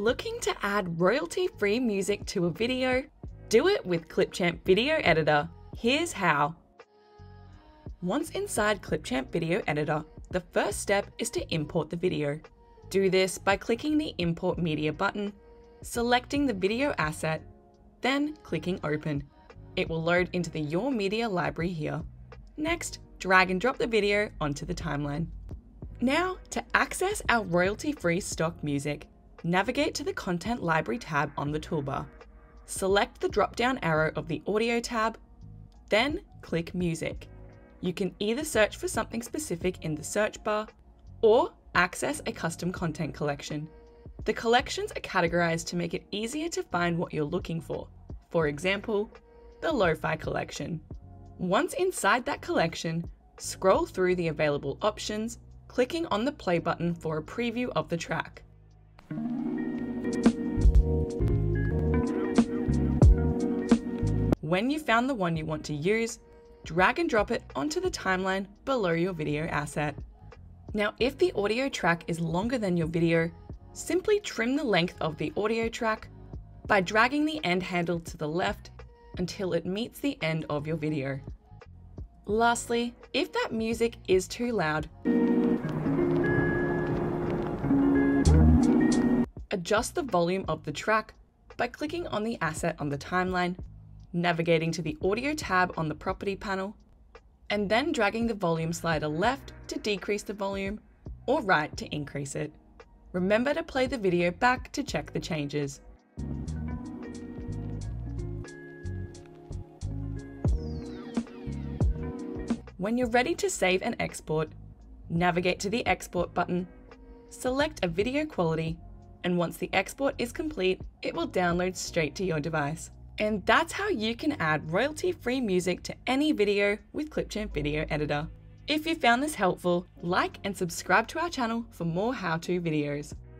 Looking to add royalty-free music to a video? Do it with Clipchamp Video Editor. Here's how. Once inside Clipchamp Video Editor, the first step is to import the video. Do this by clicking the Import Media button, selecting the video asset, then clicking Open. It will load into the Your Media library here. Next, drag and drop the video onto the timeline. Now, to access our royalty-free stock music, navigate to the Content Library tab on the toolbar. Select the drop-down arrow of the Audio tab, then click Music. You can either search for something specific in the search bar or access a custom content collection. The collections are categorized to make it easier to find what you're looking for. For example, the Lo-Fi collection. Once inside that collection, scroll through the available options, clicking on the play button for a preview of the track. When you found the one you want to use, drag and drop it onto the timeline below your video asset. Now, if the audio track is longer than your video, simply trim the length of the audio track by dragging the end handle to the left until it meets the end of your video. Lastly, if that music is too loud, adjust the volume of the track by clicking on the asset on the timeline, navigating to the Audio tab on the Property panel, and then dragging the volume slider left to decrease the volume or right to increase it. Remember to play the video back to check the changes. When you're ready to save and export, navigate to the Export button, select a video quality, and once the export is complete, it will download straight to your device. And that's how you can add royalty-free music to any video with Clipchamp Video Editor. If you found this helpful, like and subscribe to our channel for more how-to videos.